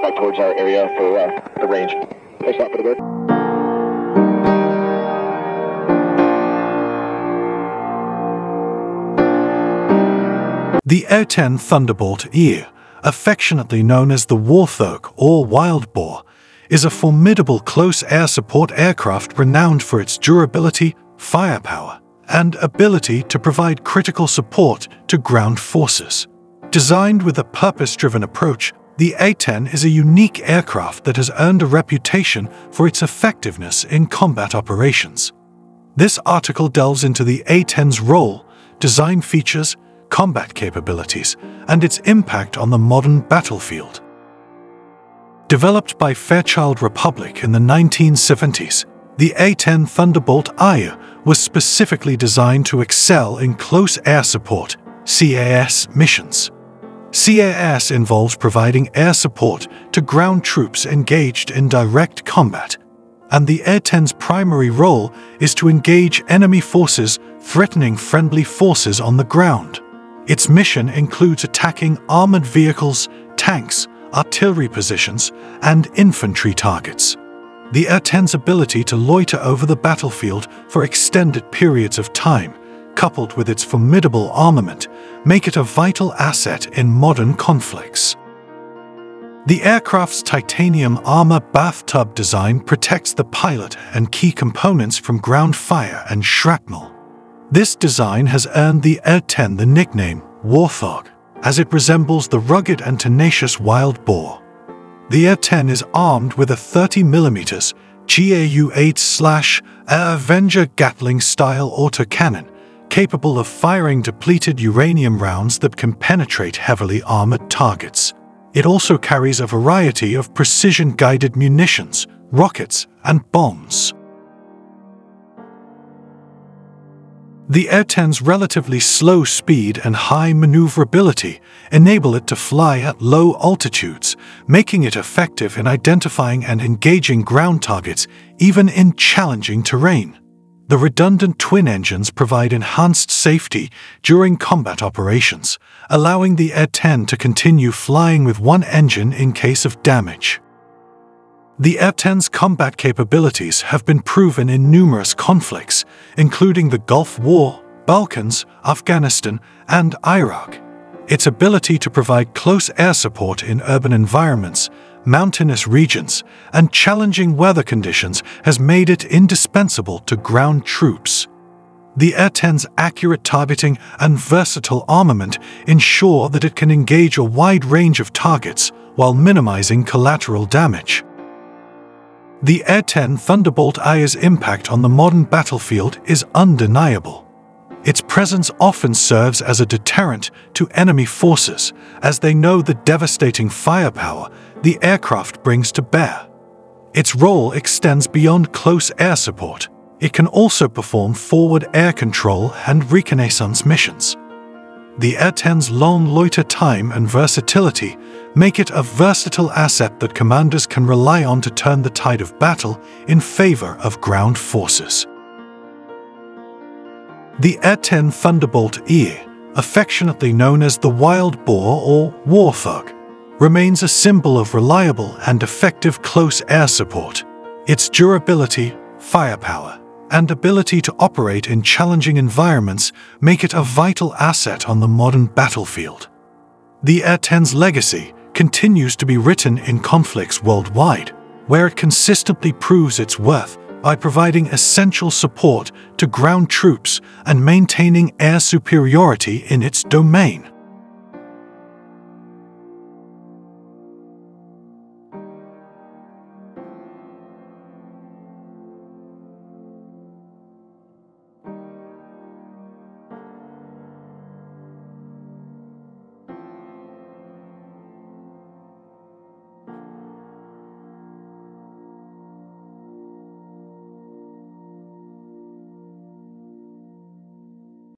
myself out towards our area for the range. Thanks a lot for the bird. The A-10 Thunderbolt II, affectionately known as the Warthog or Wild Boar, is a formidable close air support aircraft renowned for its durability, firepower, and ability to provide critical support to ground forces. Designed with a purpose-driven approach, the A-10 is a unique aircraft that has earned a reputation for its effectiveness in combat operations. This article delves into the A-10's role, design features, combat capabilities, and its impact on the modern battlefield. Developed by Fairchild Republic in the 1970s, the A-10 Thunderbolt II was specifically designed to excel in close air support (CAS) missions. CAS involves providing air support to ground troops engaged in direct combat, and the A-10's primary role is to engage enemy forces threatening friendly forces on the ground. Its mission includes attacking armored vehicles, tanks, artillery positions, and infantry targets. The A-10's ability to loiter over the battlefield for extended periods of time, coupled with its formidable armament, make it a vital asset in modern conflicts. The aircraft's titanium armor bathtub design protects the pilot and key components from ground fire and shrapnel. This design has earned the A-10 the nickname Warthog, as it resembles the rugged and tenacious wild boar. The A-10 is armed with a 30mm GAU-8/A Avenger Gatling-style autocannon, capable of firing depleted uranium rounds that can penetrate heavily armored targets. It also carries a variety of precision-guided munitions, rockets, and bombs. The A-10's relatively slow speed and high maneuverability enable it to fly at low altitudes, making it effective in identifying and engaging ground targets even in challenging terrain. The redundant twin engines provide enhanced safety during combat operations, allowing the A-10 to continue flying with one engine in case of damage. The A-10's combat capabilities have been proven in numerous conflicts, including the Gulf War, Balkans, Afghanistan, and Iraq. Its ability to provide close air support in urban environments, mountainous regions, and challenging weather conditions has made it indispensable to ground troops. The A-10's accurate targeting and versatile armament ensure that it can engage a wide range of targets while minimizing collateral damage. The A-10 Thunderbolt II's impact on the modern battlefield is undeniable. Its presence often serves as a deterrent to enemy forces, as they know the devastating firepower the aircraft brings to bear. Its role extends beyond close air support. It can also perform forward air control and reconnaissance missions. The A-10's long loiter time and versatility make it a versatile asset that commanders can rely on to turn the tide of battle in favor of ground forces. The A-10 Thunderbolt II, affectionately known as the Wild Boar or Warthog, remains a symbol of reliable and effective close air support. Its durability, firepower, and ability to operate in challenging environments make it a vital asset on the modern battlefield. The A-10's legacy continues to be written in conflicts worldwide, where it consistently proves its worth by providing essential support to ground troops and maintaining air superiority in its domain.